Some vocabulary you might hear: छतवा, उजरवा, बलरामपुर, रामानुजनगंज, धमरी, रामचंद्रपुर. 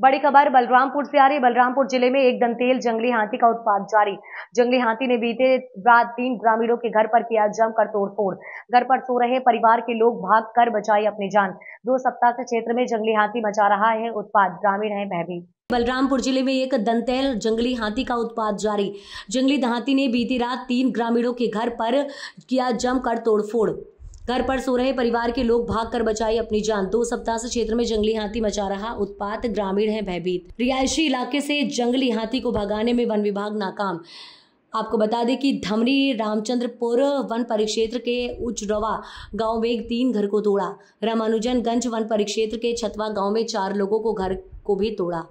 बड़ी खबर बलरामपुर से आ रही। बलरामपुर जिले में एक दंतेल जंगली हाथी का उत्पात जारी। जंगली हाथी ने बीते रात 3 ग्रामीणों के घर पर किया जमकर तोड़फोड़। घर पर सो रहे परिवार के लोग भाग कर बचाई अपनी जान। 2 सप्ताह से क्षेत्र में जंगली हाथी मचा रहा है उत्पात। ग्रामीण है भयभीत। बलरामपुर जिले में एक दंतेल जंगली हाथी का उत्पात जारी। जंगली हाथी ने बीती रात 3 ग्रामीणों के घर पर किया जमकर तोड़फोड़। घर पर सो रहे परिवार के लोग भागकर बचाई अपनी जान। 2 सप्ताह से क्षेत्र में जंगली हाथी मचा रहा उत्पात। ग्रामीण हैं भयभीत। रिहायशी इलाके से जंगली हाथी को भगाने में वन विभाग नाकाम। आपको बता दें कि धमरी रामचंद्रपुर वन परिक्षेत्र के उजरवा गांव में 3 घर को तोड़ा। रामानुजनगंज वन परिक्षेत्र के छतवा गाँव में 4 लोगों को घर को भी तोड़ा।